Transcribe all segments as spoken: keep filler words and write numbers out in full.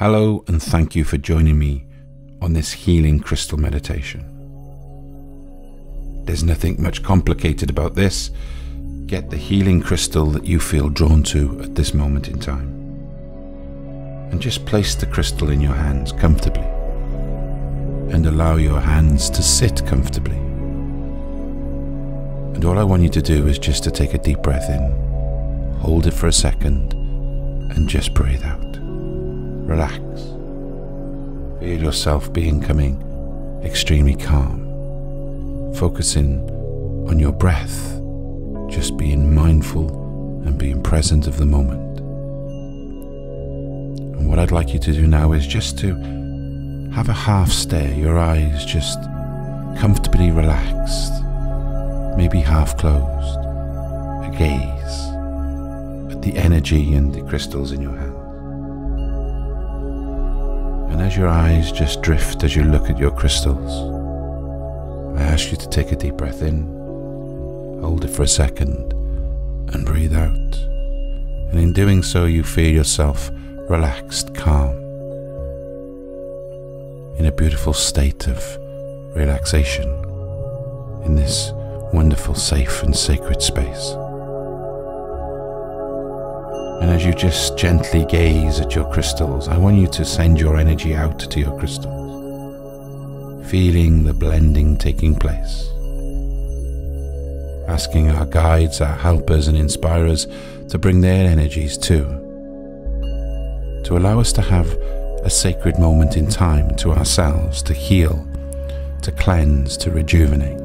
Hello, and thank you for joining me on this healing crystal meditation. There's nothing much complicated about this. Get the healing crystal that you feel drawn to at this moment in time. And just place the crystal in your hands comfortably. And allow your hands to sit comfortably. And all I want you to do is just to take a deep breath in, hold it for a second, and just breathe out. Relax. Feel yourself becoming extremely calm. Focusing on your breath, just being mindful and being present of the moment. And what I'd like you to do now is just to have a half stare, your eyes just comfortably relaxed, maybe half closed, a gaze at the energy and the crystals in your hand. And as your eyes just drift as you look at your crystals, I ask you to take a deep breath in, hold it for a second, and breathe out. And in doing so, you feel yourself relaxed, calm, in a beautiful state of relaxation, in this wonderful, safe, and sacred space. And as you just gently gaze at your crystals, I want you to send your energy out to your crystals, feeling the blending taking place, asking our guides, our helpers and inspirers to bring their energies too, to allow us to have a sacred moment in time to ourselves, to heal, to cleanse, to rejuvenate,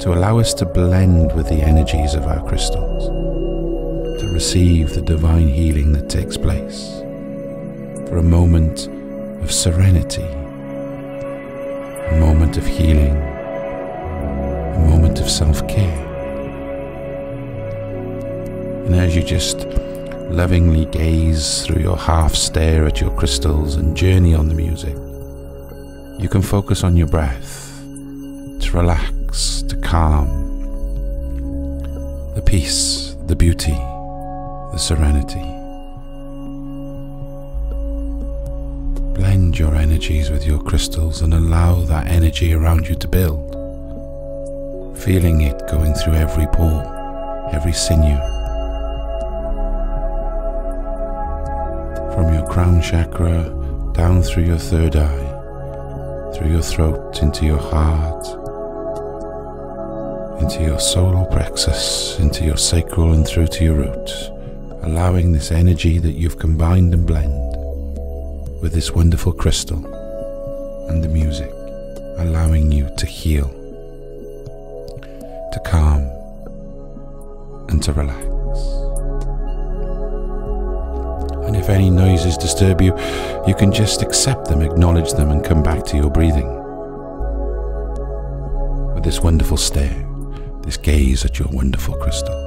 to allow us to blend with the energies of our crystals, to receive the divine healing that takes place, for a moment of serenity, a moment of healing, a moment of self-care. And as you just lovingly gaze through your half stare at your crystals and journey on the music, you can focus on your breath, to relax, to calm, the peace, the beauty, the serenity. Blend your energies with your crystals and allow that energy around you to build, feeling it going through every pore, every sinew. From your crown chakra, down through your third eye, through your throat, into your heart, into your solar plexus, into your sacral and through to your root. Allowing this energy that you've combined and blend with this wonderful crystal and the music, allowing you to heal, to calm, and to relax. And if any noises disturb you, you can just accept them, acknowledge them, and come back to your breathing with this wonderful stare, this gaze at your wonderful crystals.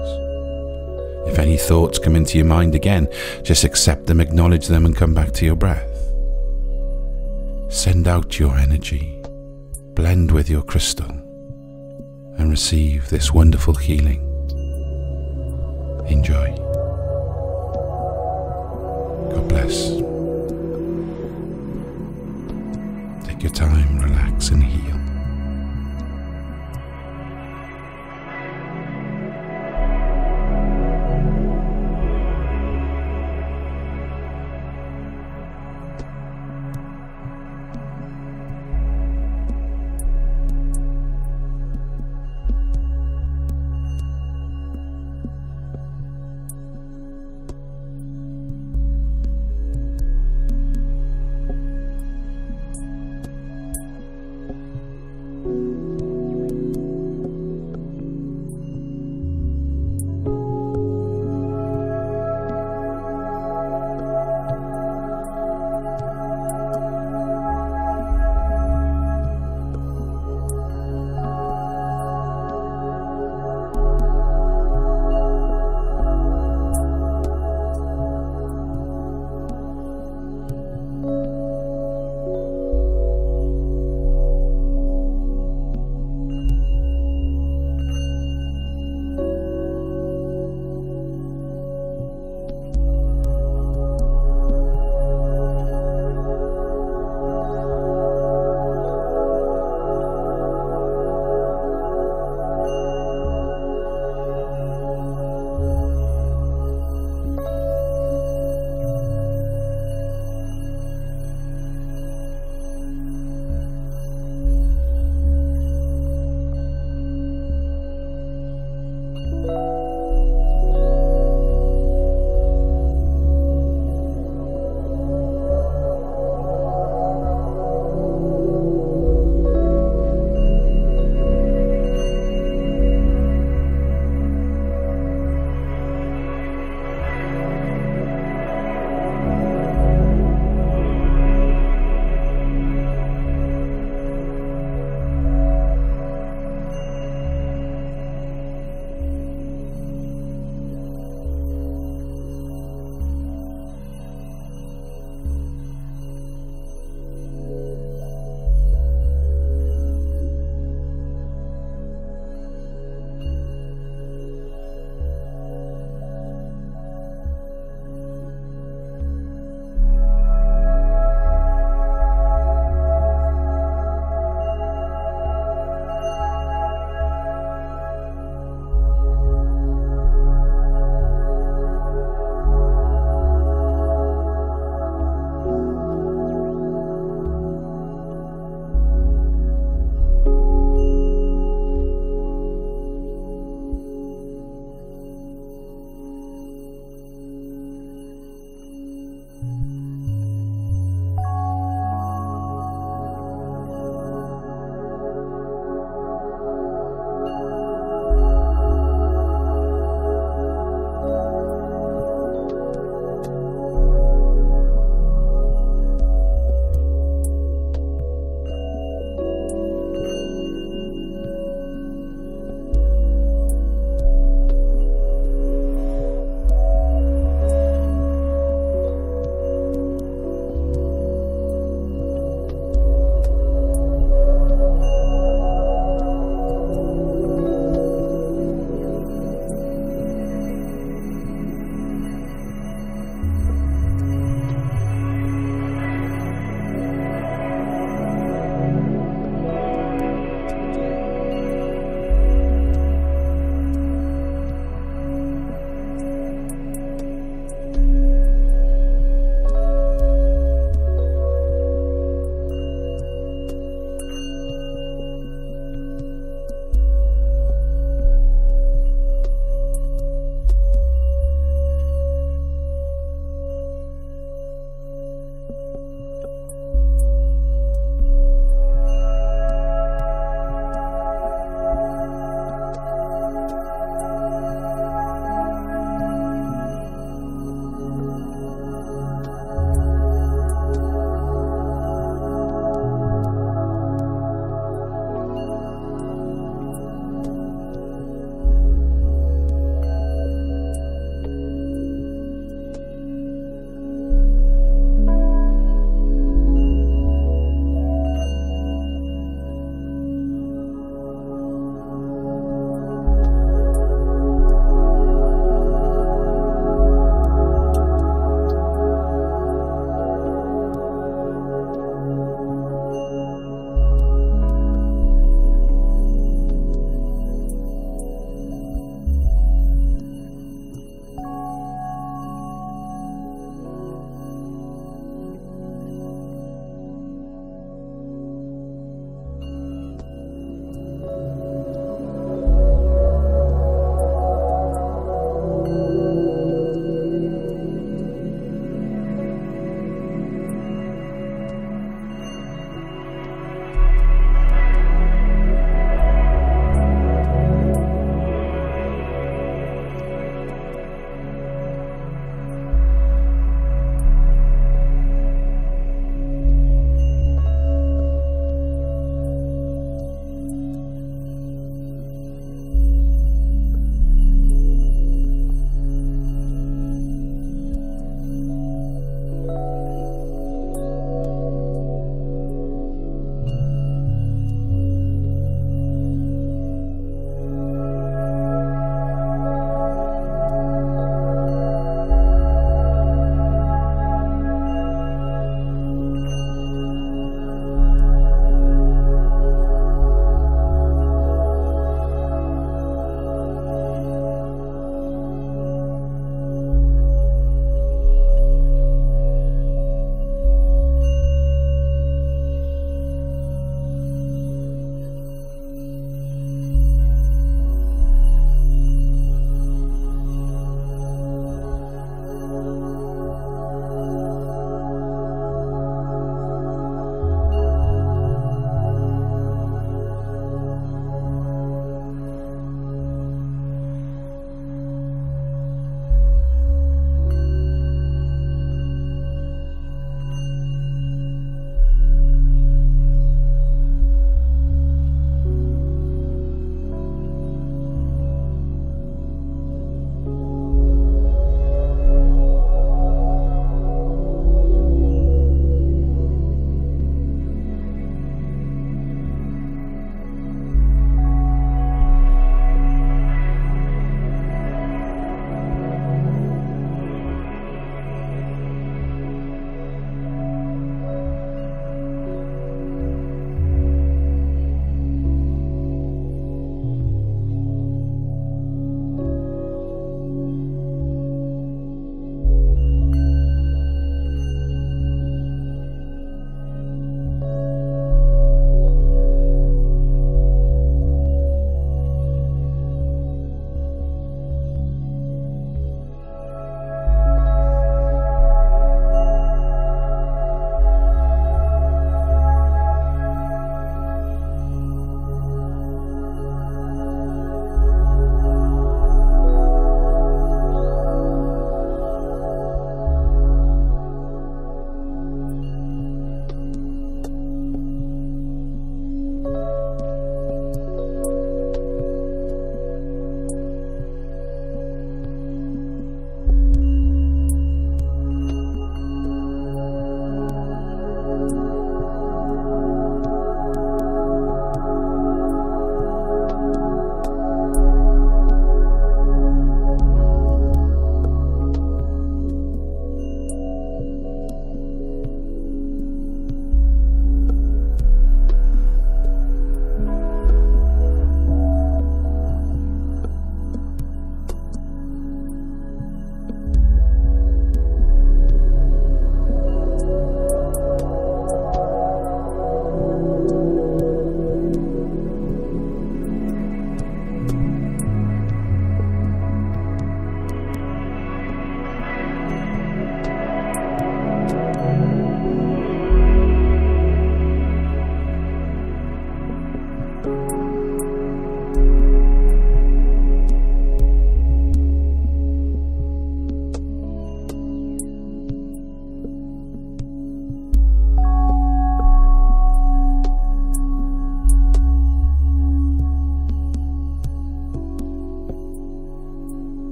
If any thoughts come into your mind again, just accept them, acknowledge them, and come back to your breath. Send out your energy, blend with your crystal, and receive this wonderful healing. Enjoy. God bless. Take your time, relax, and heal.